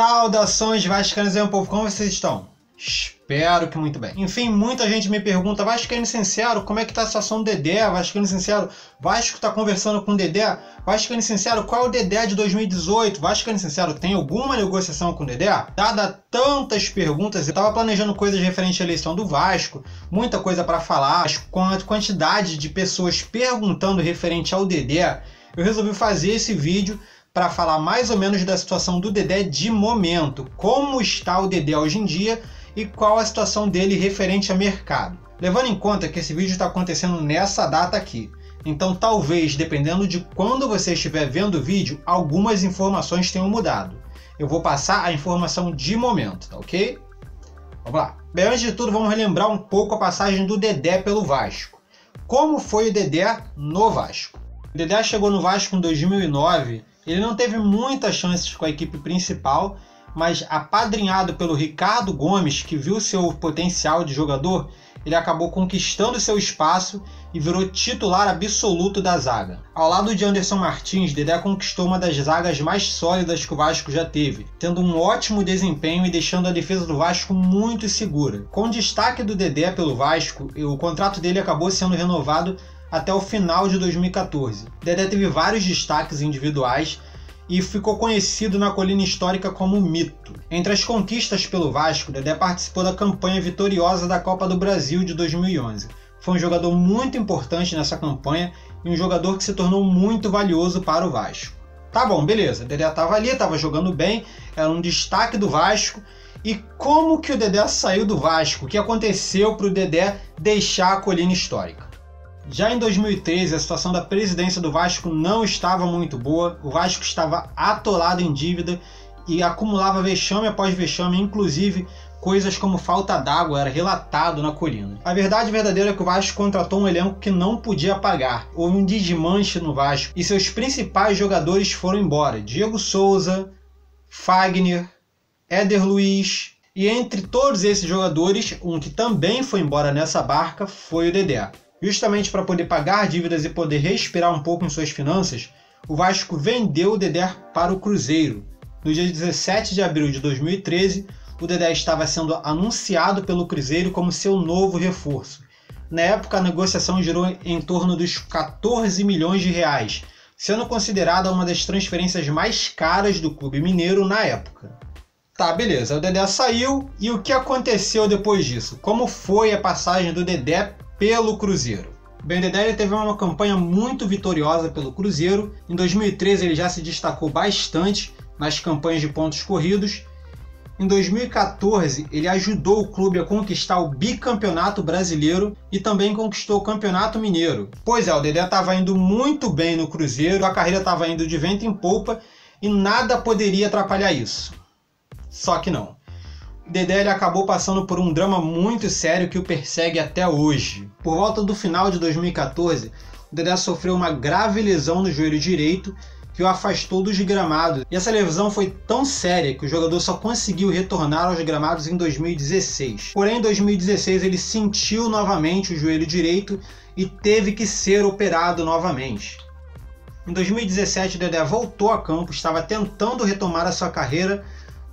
Saudações vascaínos, aí um povo, como vocês estão? Espero que muito bem. Enfim, muita gente me pergunta, Vascaíno Sincero, como é que tá a situação do Dedé? Vascaíno Sincero, Vasco tá conversando com o Dedé? Vascaíno Sincero, qual é o Dedé de 2018? Vascaíno Sincero, tem alguma negociação com o Dedé? Dada tantas perguntas, eu tava planejando coisas referentes à eleição do Vasco, muita coisa para falar, mas com a quantidade de pessoas perguntando referente ao Dedé, eu resolvi fazer esse vídeo para falar mais ou menos da situação do Dedé de momento, como está o Dedé hoje em dia e qual a situação dele referente a mercado. Levando em conta que esse vídeo está acontecendo nessa data aqui, então talvez, dependendo de quando você estiver vendo o vídeo, algumas informações tenham mudado. Eu vou passar a informação de momento, tá ok? Vamos lá. Bem, antes de tudo, vamos relembrar um pouco a passagem do Dedé pelo Vasco. Como foi o Dedé no Vasco? O Dedé chegou no Vasco em 2009, ele não teve muitas chances com a equipe principal, mas apadrinhado pelo Ricardo Gomes, que viu seu potencial de jogador, ele acabou conquistando seu espaço e virou titular absoluto da zaga. Ao lado de Anderson Martins, Dedé conquistou uma das zagas mais sólidas que o Vasco já teve, tendo um ótimo desempenho e deixando a defesa do Vasco muito segura. Com o destaque do Dedé pelo Vasco, o contrato dele acabou sendo renovado até o final de 2014. Dedé teve vários destaques individuais e ficou conhecido na colina histórica como Mito. Entre as conquistas pelo Vasco, Dedé participou da campanha vitoriosa da Copa do Brasil de 2011. Foi um jogador muito importante nessa campanha e um jogador que se tornou muito valioso para o Vasco. Tá bom, beleza, Dedé estava ali, estava jogando bem, era um destaque do Vasco. E como que o Dedé saiu do Vasco? O que aconteceu para o Dedé deixar a colina histórica? Já em 2013, a situação da presidência do Vasco não estava muito boa, o Vasco estava atolado em dívida e acumulava vexame após vexame, inclusive coisas como falta d'água era relatado na colina. A verdade verdadeira é que o Vasco contratou um elenco que não podia pagar, houve um desmanche no Vasco e seus principais jogadores foram embora, Diego Souza, Fagner, Éder Luiz, e entre todos esses jogadores, um que também foi embora nessa barca foi o Dedé. Justamente para poder pagar dívidas e poder respirar um pouco em suas finanças, o Vasco vendeu o Dedé para o Cruzeiro. No dia 17 de abril de 2013, o Dedé estava sendo anunciado pelo Cruzeiro como seu novo reforço. Na época, a negociação girou em torno dos 14 milhões de reais, sendo considerada uma das transferências mais caras do clube mineiro na época. Tá, beleza, o Dedé saiu, e o que aconteceu depois disso? Como foi a passagem do Dedé pelo Cruzeiro? Bem, o Dedé teve uma campanha muito vitoriosa pelo Cruzeiro. Em 2013 ele já se destacou bastante nas campanhas de pontos corridos. Em 2014 ele ajudou o clube a conquistar o bicampeonato brasileiro e também conquistou o campeonato mineiro. Pois é, o Dedé estava indo muito bem no Cruzeiro, a carreira estava indo de vento em polpa e nada poderia atrapalhar isso. Só que não. Dedé acabou passando por um drama muito sério que o persegue até hoje. Por volta do final de 2014, o Dedé sofreu uma grave lesão no joelho direito que o afastou dos gramados. E essa lesão foi tão séria que o jogador só conseguiu retornar aos gramados em 2016. Porém, em 2016 ele sentiu novamente o joelho direito e teve que ser operado novamente. Em 2017, o Dedé voltou a campo, estava tentando retomar a sua carreira,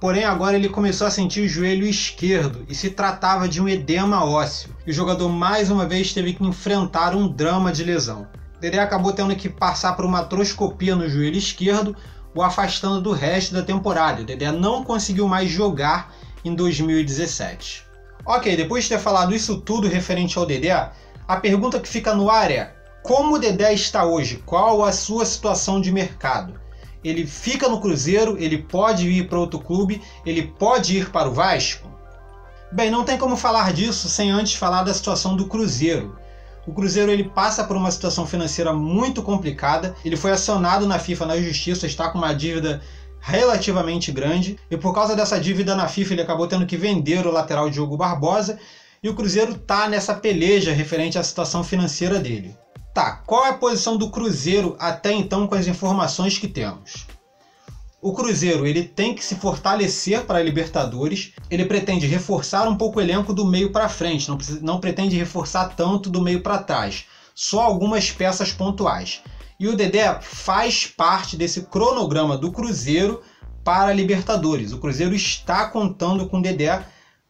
porém agora ele começou a sentir o joelho esquerdo e se tratava de um edema ósseo. E o jogador mais uma vez teve que enfrentar um drama de lesão. Dedé acabou tendo que passar por uma artroscopia no joelho esquerdo, o afastando do resto da temporada. O Dedé não conseguiu mais jogar em 2017. Ok, depois de ter falado isso tudo referente ao Dedé, a pergunta que fica no ar é: como o Dedé está hoje? Qual a sua situação de mercado? Ele fica no Cruzeiro, ele pode ir para outro clube, ele pode ir para o Vasco? Bem, não tem como falar disso sem antes falar da situação do Cruzeiro. O Cruzeiro ele passa por uma situação financeira muito complicada, ele foi acionado na FIFA, na Justiça, está com uma dívida relativamente grande, e por causa dessa dívida na FIFA ele acabou tendo que vender o lateral Diogo Barbosa, e o Cruzeiro está nessa peleja referente à situação financeira dele. Tá, qual é a posição do Cruzeiro até então com as informações que temos? O Cruzeiro ele tem que se fortalecer para a Libertadores, ele pretende reforçar um pouco o elenco do meio para frente, não pretende reforçar tanto do meio para trás, só algumas peças pontuais. E o Dedé faz parte desse cronograma do Cruzeiro para a Libertadores. O Cruzeiro está contando com o Dedé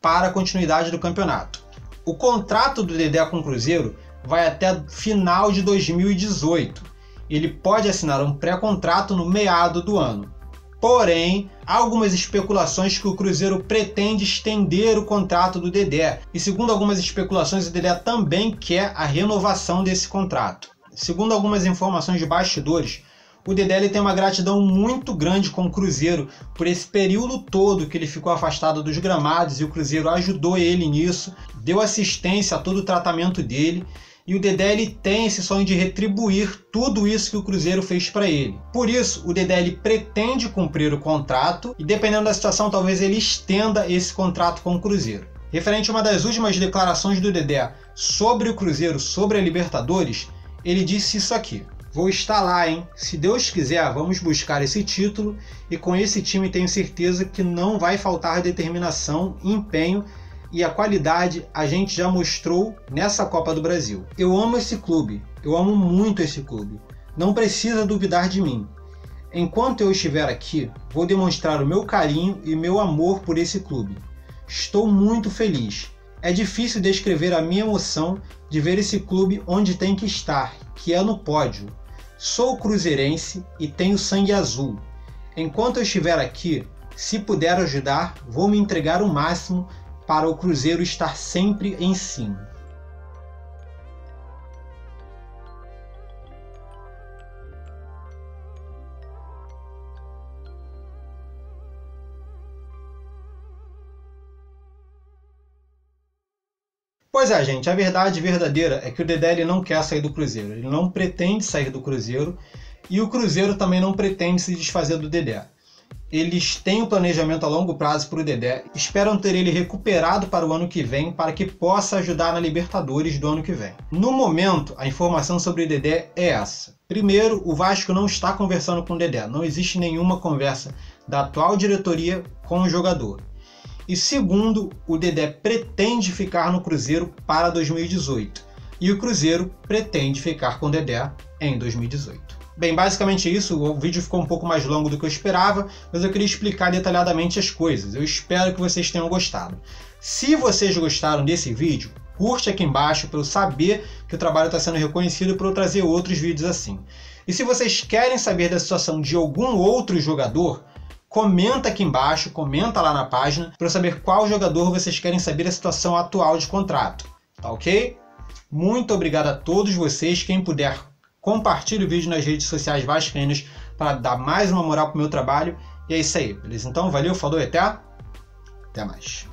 para a continuidade do campeonato. O contrato do Dedé com o Cruzeiro vai até final de 2018. Ele pode assinar um pré-contrato no meado do ano. Porém, há algumas especulações que o Cruzeiro pretende estender o contrato do Dedé. E segundo algumas especulações, o Dedé também quer a renovação desse contrato. Segundo algumas informações de bastidores, o Dedé tem uma gratidão muito grande com o Cruzeiro por esse período todo que ele ficou afastado dos gramados, e o Cruzeiro ajudou ele nisso, deu assistência a todo o tratamento dele. E o Dedé tem esse sonho de retribuir tudo isso que o Cruzeiro fez para ele. Por isso, o Dedé pretende cumprir o contrato e, dependendo da situação, talvez ele estenda esse contrato com o Cruzeiro. Referente a uma das últimas declarações do Dedé sobre o Cruzeiro, sobre a Libertadores, ele disse isso aqui: "Vou estar lá, hein? Se Deus quiser, vamos buscar esse título, e com esse time tenho certeza que não vai faltar determinação, empenho, e a qualidade a gente já mostrou nessa Copa do Brasil. Eu amo esse clube, eu amo muito esse clube. Não precisa duvidar de mim. Enquanto eu estiver aqui, vou demonstrar o meu carinho e meu amor por esse clube. Estou muito feliz. É difícil descrever a minha emoção de ver esse clube onde tem que estar, que é no pódio. Sou cruzeirense e tenho sangue azul. Enquanto eu estiver aqui, se puder ajudar, vou me entregar o máximo para o Cruzeiro estar sempre em cima." Pois é, gente, a verdade verdadeira é que o Dedé não quer sair do Cruzeiro, ele não pretende sair do Cruzeiro, e o Cruzeiro também não pretende se desfazer do Dedé. Eles têm um planejamento a longo prazo para o Dedé, esperam ter ele recuperado para o ano que vem, para que possa ajudar na Libertadores do ano que vem. No momento, a informação sobre o Dedé é essa. Primeiro, o Vasco não está conversando com o Dedé, não existe nenhuma conversa da atual diretoria com o jogador. E segundo, o Dedé pretende ficar no Cruzeiro para 2018, e o Cruzeiro pretende ficar com o Dedé em 2018. Bem, basicamente isso. O vídeo ficou um pouco mais longo do que eu esperava, mas eu queria explicar detalhadamente as coisas. Eu espero que vocês tenham gostado. Se vocês gostaram desse vídeo, curte aqui embaixo para eu saber que o trabalho está sendo reconhecido, para eu trazer outros vídeos assim. E se vocês querem saber da situação de algum outro jogador, comenta aqui embaixo, comenta lá na página, para eu saber qual jogador vocês querem saber a situação atual de contrato. Tá ok? Muito obrigado a todos vocês. Quem puder, compartilhe o vídeo nas redes sociais vascaínas para dar mais uma moral para o meu trabalho. E é isso aí, beleza? Então, valeu, falou e até mais.